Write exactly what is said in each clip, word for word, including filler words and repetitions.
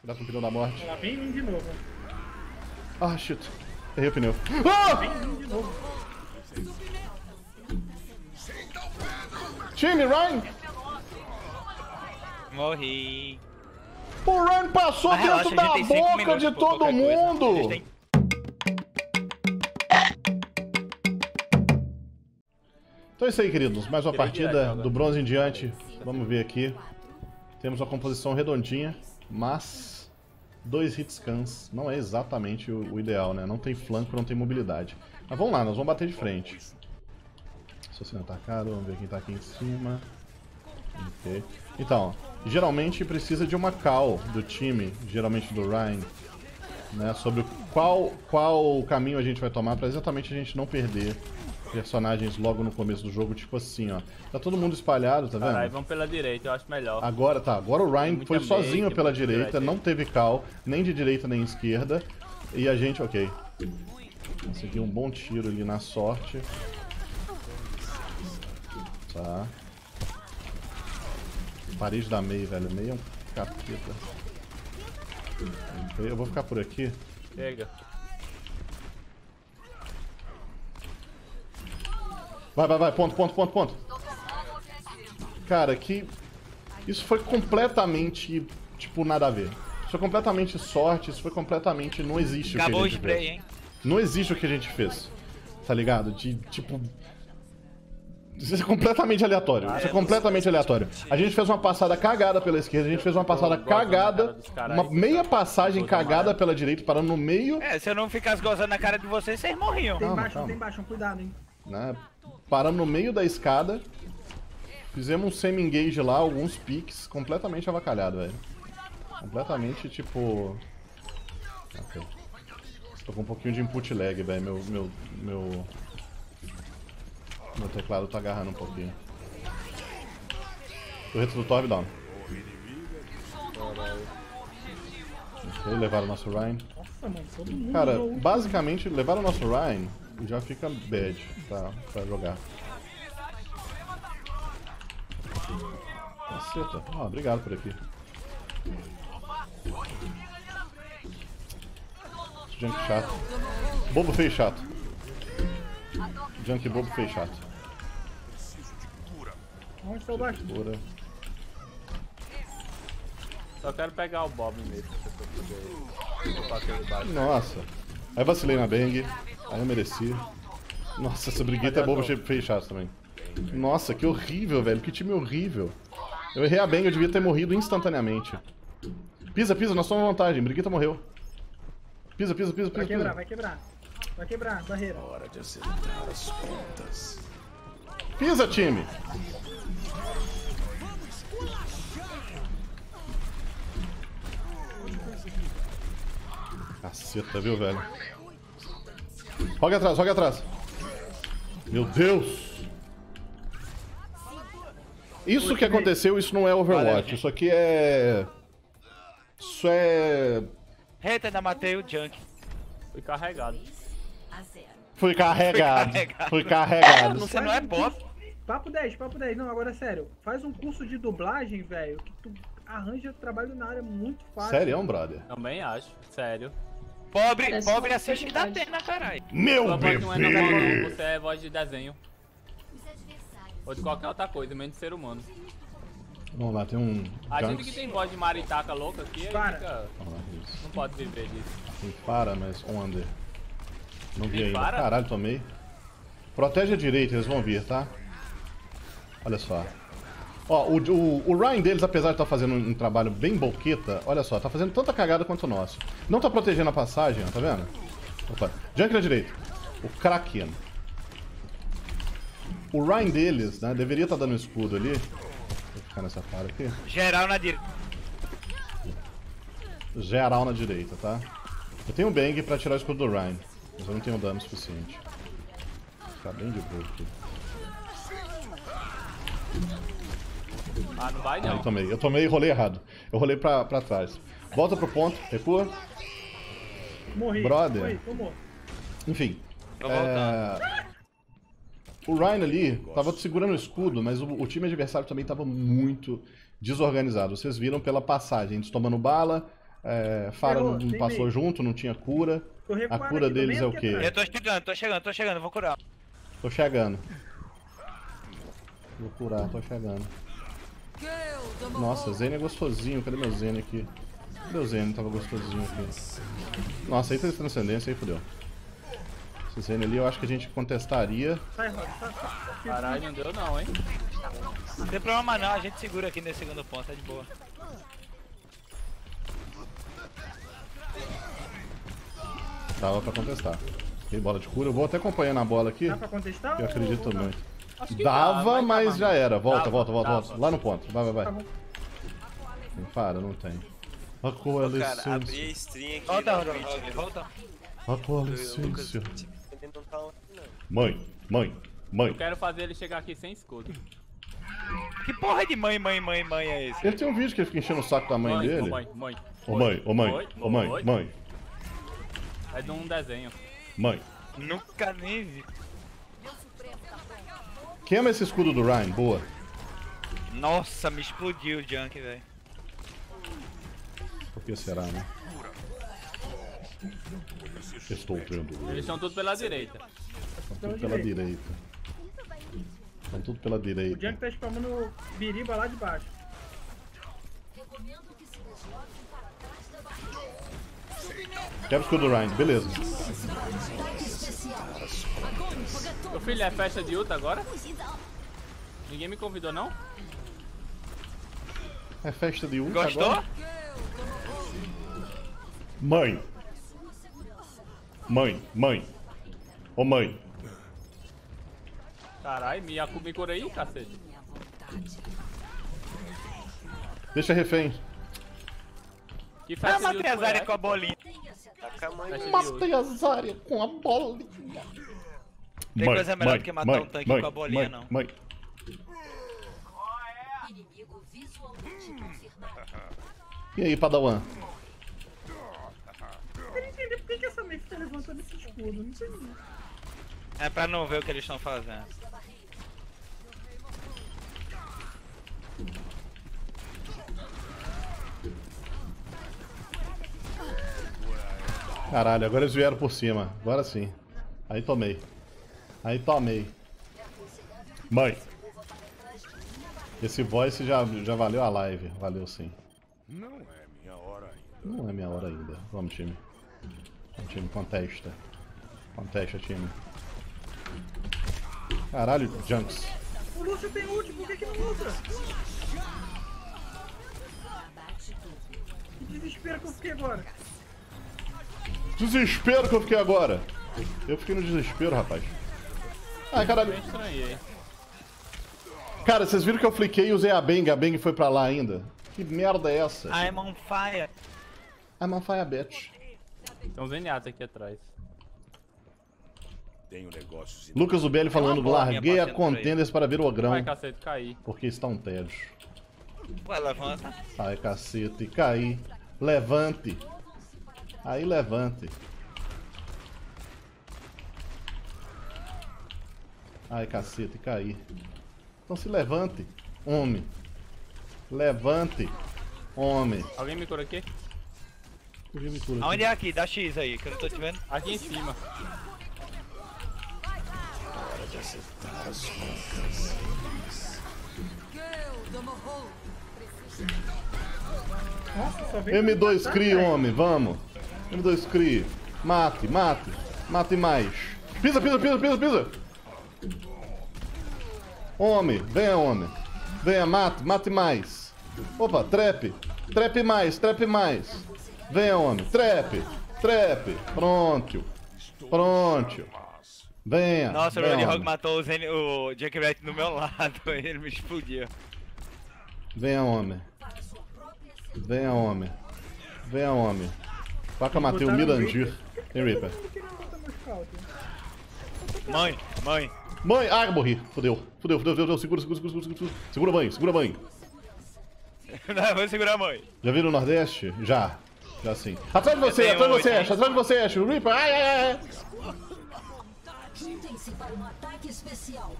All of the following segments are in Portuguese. Cuidado com o pneu da morte. Ela vem em mim de novo. Ah, shit. Errei o pneu. Ah! Vem em mim de novo. Time, Ryan! Morri. O Ryan passou Mas dentro relaxa, da boca de todo mundo! Tem... Então é isso aí, queridos. Mais uma partida do bronze em diante. Vamos ver aqui. Temos uma composição redondinha, mas dois hit scans não é exatamente o, o ideal, né? Não tem flanco, não tem mobilidade. Mas vamos lá, nós vamos bater de frente. Se você não tá caro, vamos ver quem tá aqui em cima. Okay. Então, geralmente precisa de uma call do time, geralmente do Ryan, né, sobre qual, qual caminho a gente vai tomar para exatamente a gente não perder personagens logo no começo do jogo, tipo assim, ó. Tá todo mundo espalhado, tá vendo? Caralho, vamos pela direita, eu acho melhor. Agora tá, agora o Ryan foi sozinho pela direita, não teve call, nem de direita nem esquerda. E a gente, ok. Conseguiu um bom tiro ali na sorte. Tá. Parede da Mei, velho. Mei é um capeta. Eu vou ficar por aqui. Pega. Vai, vai, vai. Ponto, ponto, ponto, ponto. Cara, que... Isso foi completamente, tipo, nada a ver. Isso foi completamente sorte. Isso foi completamente... Não existe Acabou o que a gente fez. Acabou o spray, hein? Não existe o que a gente fez. Tá ligado? De, tipo... Isso é completamente aleatório, isso é completamente aleatório. A gente fez uma passada cagada pela esquerda, a gente fez uma passada cagada, uma meia passagem cagada pela direita, parando no meio. É, se eu não ficasse gozando na cara de vocês, vocês morriam. Tem baixo, tem baixo, cuidado, hein. Né? Paramos no meio da escada, fizemos um semi-engage lá, alguns piques, completamente avacalhado, velho. Completamente, tipo... Okay. Tô com um pouquinho de input lag, velho, meu... meu, meu... Meu teclado tá agarrando um pouquinho. O resto do Torb down. Okay, levaram o nosso Ryan. Cara, basicamente, levaram o nosso Ryan e já fica bad pra, pra jogar. Caceta. Ah, obrigado por aqui. Junk chato. Bobo feio chato. Junk bobo feio chato. Onde tá o baixo? Só quero pegar o Bob mesmo, se eu poder. Nossa. Aí vacilei na Bang. Aí eu mereci. Nossa, essa brigueta é bobo feio chato também. Nossa, que horrível, velho. Que time horrível. Eu errei a Bang, eu devia ter morrido instantaneamente. Pisa, pisa, nós somos vantagem. Brigueta morreu. Pisa, pisa, pisa, pisa. Vai quebrar, vai quebrar. Vai quebrar, barreira. Hora de acertar as contas. Pisa, time! Caceta, viu, velho? Rogue atrás, rogue atrás. Meu Deus! Isso que aconteceu, isso não é Overwatch. Isso aqui é... Isso é... Eita, ainda matei o Junk. Fui carregado. Fui carregado. Fui carregado. Fui carregado. Você faz não é boss. Um papo dez, papo dez. Não, agora é sério. Faz um curso de dublagem, velho, que tu arranja trabalho na área muito fácil. Sério, né, brother? Também acho, sério. Pobre, Parece pobre assiste que dá pena, caralho. Meu Sua bebê! Voz não é você é voz de desenho. Ou de qualquer outra coisa, menos de ser humano. Vamos lá, tem um... A gente que tem voz de maritaca louca aqui, para. Fica... Lá, não pode viver disso. Tem para, mas on under. Não vi ainda. Caralho, tomei. Protege a direita, eles vão vir, tá? Olha só. Ó, o, o, o Ryan deles, apesar de estar tá fazendo um, um trabalho bem boqueta, olha só, tá fazendo tanta cagada quanto o nosso. Não tá protegendo a passagem, ó, tá vendo? Opa. Junk na direita. O Kraken. O Ryan deles, né, deveria estar tá dando um escudo ali. Vou ficar nessa cara aqui. Geral na direita. Geral na direita, tá? Eu tenho um bang pra tirar o escudo do Ryan. Mas eu não tenho dano suficiente. Tá bem de boa aqui. Ah, não vai não. Ah, eu tomei, eu tomei e rolei errado. Eu rolei pra, pra trás. Volta pro ponto, recua. Morri. Brother. Morri, tomou. Enfim. É... O Ryan ali tava segurando o escudo, mas o, o time adversário também tava muito desorganizado. Vocês viram pela passagem, eles tomando bala. É, Fara não, não passou bem. junto, não tinha cura. A cura deles é o quê? Eu tô chegando, tô chegando, tô chegando, vou curar. Tô chegando. Vou curar, tô chegando. Nossa, Zene é gostosinho. Cadê meu Zene aqui? Cadê o Zene? Tava gostosinho aqui. Nossa, aí fez transcendência, aí fodeu. Esse Zene ali eu acho que a gente contestaria. Caralho, não deu não, hein? Não tem problema não, a gente segura aqui nesse segundo ponto, tá de boa. Dava pra contestar. Tem bola de cura, eu vou até acompanhando a bola aqui. Dá pra contestar? Eu acredito ou... muito. Dava, dava, mas dava. já era. Volta, dava, volta, volta, dava. volta. Lá no ponto. Vai, vai, vai. Tá não para, não tem. A coalescência. Cara, abri a stream aqui. Volta, Rodrigo, volta. A coalescência. Mãe, mãe, mãe. Eu quero fazer ele chegar aqui sem escudo. Que porra de mãe, mãe, mãe, mãe é esse? Ele tem um vídeo que ele fica enchendo o saco da mãe, mãe dele. Ô mãe, mãe. Ô mãe, ô mãe, ô mãe, mãe. É de um desenho. Mãe. Nunca nem vi. Queima esse escudo do Ryan, boa. Nossa, me explodiu o Junk, velho. Por que será, né? Estou vendo. Eles estão todos pela direita. Estão tudo pela direita. Estão tudo pela direita. O Junk tá spamando biriba lá de baixo. Quebra o escudo do Ryan, beleza. Meu filho, é festa de Utah agora? Ninguém me convidou, não? É festa de Utah Gostou? agora? Mãe. Mãe, mãe. Ô, oh, mãe. Caralho, Miyaku me cura aí, cacete. Deixa refém. Que festa de Utah? Eu matei as áreas com a bolinha. Matei as áreas com a bolinha. Tem mãe, coisa melhor mãe, do que matar mãe, um tanque mãe, com a bolinha, mãe, não. Mãe. E aí, Padawan? Eu queria entender por que essa mãe fica levantando esse escudo, não sei. É pra não ver o que eles estão fazendo. Caralho, agora eles vieram por cima. Agora sim. Aí tomei. Aí tomei. Mãe. Esse voice já, já valeu a live. Valeu sim. Não é minha hora ainda. Não é minha hora ainda. Vamos, time. Vamos, time, contesta. Contesta, time. Caralho, Junks. O Lúcio tem ult, por que que não luta? Que desespero que eu fiquei agora. Desespero que eu fiquei agora. Eu fiquei no desespero, rapaz. Ai, caralho. Cara, vocês viram que eu fliquei e usei a Bang, a Bang foi pra lá ainda? Que merda é essa? I'm on fire. I'm on fire, bitch. Tem um Zenyatta aqui atrás. Tem um negócio. Lucas Ubelli falando, larguei a contenders para ver o Ogrão. Ai, cacete, caí. Porque está um tédio. Ué, levanta. Ai, cacete, caí. Levante. Aí, levante. Ai, cacete, caí. Então se levante, homem. Levante, homem. Alguém me cura aqui? Alguém me cura aqui. Aonde é aqui? Dá X aí, que eu não tô te vendo. Aqui em cima. Hora de acertar as facas. M dois cree, homem, vamos. M dois cree. Mate, mate. Mate mais. Pisa, pisa, pisa, pisa, pisa. Homem, venha homem. Venha, mate, mate mais. Opa, trap. Trap mais, trap mais. Venha homem, trap, trap. Pronto, pronto. Venha. Nossa, venha, o Roadhog matou o Jack Rat no meu lado. Ele me explodiu. Venha homem. Venha homem. Venha homem. Paca, matei o Mirandir. Tem Reaper. Mãe, mãe. Mãe! Ah, morri! Fudeu, fudeu, fudeu, fudeu, segura, segura, segura, segura, segura, mãe, segura, mãe! Não, vou segurar, mãe! Já viram o Nordeste? Já, já sim. Atrás de você, atrás de você, Ash, atrás de você, Ash, o Reaper, ai, ai, ai! Juntem-se para um ataque especial.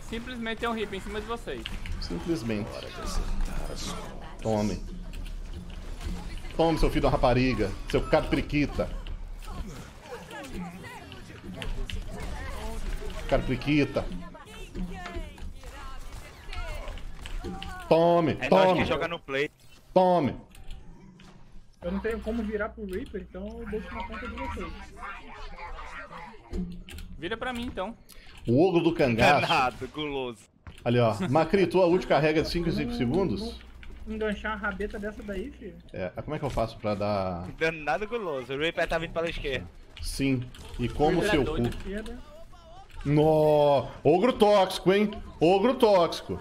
Simplesmente é um Reaper em cima de vocês. Simplesmente. Tome. Toma, seu filho da rapariga. Seu capriquita. Capriquita. Tome, é tome. Que joga no play. Tome. Eu não tenho como virar pro Reaper, então eu deixo na conta de vocês. Vira pra mim, então. O ogro do cangaço. Danado, guloso. Ali, ó. M dois cree, tua ult carrega de cinco em cinco segundos? Enganchar uma rabeta dessa daí, filho. É, como é que eu faço pra dar... Danado, guloso. O Reaper tá vindo pela esquerda. Sim. E como seu cu. Nó, ogro tóxico, hein? Ogro tóxico.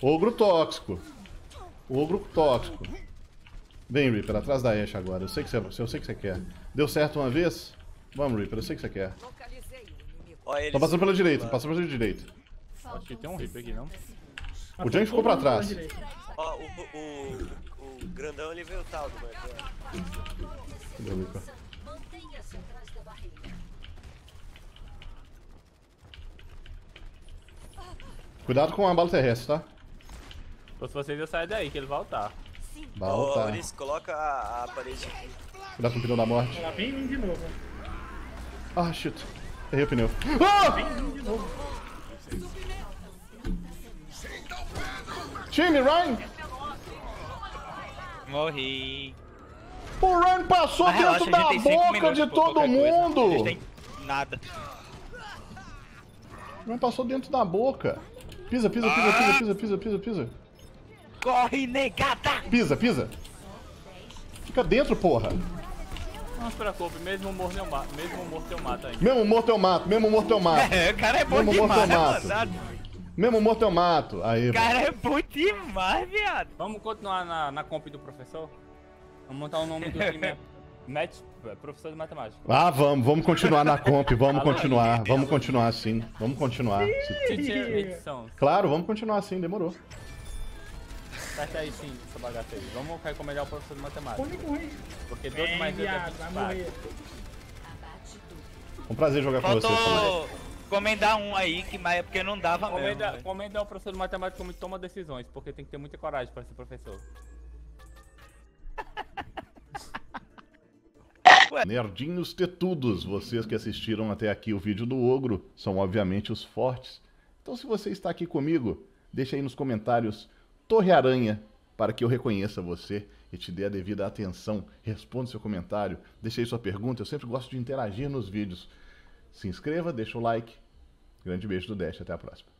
Ogro tóxico. Ogro tóxico. Vem, Reaper, atrás da Ashe agora. Eu sei que você, eu sei que você quer. Deu certo uma vez? Vamos, Reaper, eu sei que você quer. Tô passando pela direita, passando pela direita. Acho que tem um Reaper aqui, não? O Junk ficou pra trás. Ó, o, o, o grandão ele veio taldo, mano. Cadê o Reaper? Cuidado com a bala terrestre, tá? Se vocês eu saio daí, que ele vai voltar. Vai voltar. Ô, Uris, coloca a, a parede aqui. Cuidado com o pneu da morte. Ela vem em mim de novo. Ah, shit. Errei o pneu. Ah! Vem em mim de novo. Time, Ryan! Morri. O Ryan passou ah, dentro da boca de todo mundo! Não tem nada. O Ryan passou dentro da boca. Pisa, pisa, pisa, ah! pisa, pisa, pisa, pisa, pisa. Corre, negada! Pisa, pisa! Fica dentro, porra! Não se preocupe, mesmo morto eu mato, mesmo morto eu mato ainda. Mesmo morto eu mato, mesmo morto eu mato. É, o cara é bom demais, né? Mesmo morto eu mato. Aí, o cara é bom demais, viado. Vamos continuar na, na comp do professor? Vamos montar o nome do time. Match, professor de matemática. Ah, vamos, vamos continuar na comp, vamos continuar, vamos continuar sim. Vamos continuar. Claro, vamos continuar sim, demorou. Tá aí sim, essa bagaça aí. Vamos recomendar o professor de matemática. Porque doze mais dois é vinte e quatro. Foi um prazer jogar com vocês. Faltou comendar um aí, que mais... porque não dava comenda, mesmo. Comendar o professor de matemática como toma decisões, porque tem que ter muita coragem para ser professor. Nerdinhos tetudos, vocês que assistiram até aqui o vídeo do Ogro, são obviamente os fortes. Então se você está aqui comigo, deixa aí nos comentários... Torre Aranha, para que eu reconheça você e te dê a devida atenção. Responda seu comentário, deixe aí sua pergunta, eu sempre gosto de interagir nos vídeos. Se inscreva, deixa o like. Grande beijo do Desth, até a próxima.